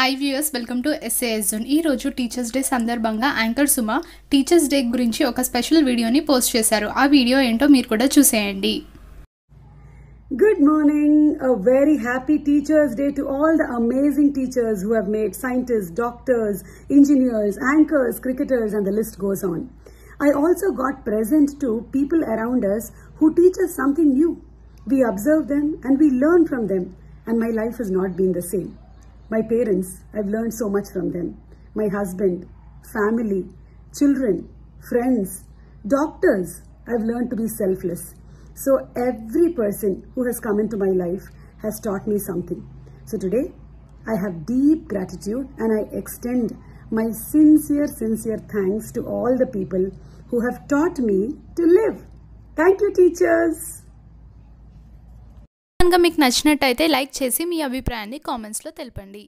Hi viewers, welcome to SAS Zone. ఈ రోజు teachers day సందర్భంగా యాంకర్ సుమ టీచర్స్ డే గురించి ఒక స్పెషల్ వీడియోని పోస్ట్ చేశారు. ఆ వీడియో ఏంటో మీరు కూడా చూసేయండి. Good morning, a very happy Teachers Day to all the amazing teachers who have made scientists, doctors, engineers, anchors, cricketers and the list goes on. I also got present to people around us who teach us something new. We observe them and we learn from them, and my life has not been the same. My parents, I've learned so much from them. My husband, family, children, friends, doctors, I've learned to be selfless. So every person who has come into my life has taught me something. So today, I have deep gratitude and I extend my sincere thanks to all the people who have taught me to live. Thank you, teachers. కనుక మీకు నచ్చినట్టయితే like చేసి మీ అభిప్రాయాన్ని కామెంట్స్లో తెలపండి.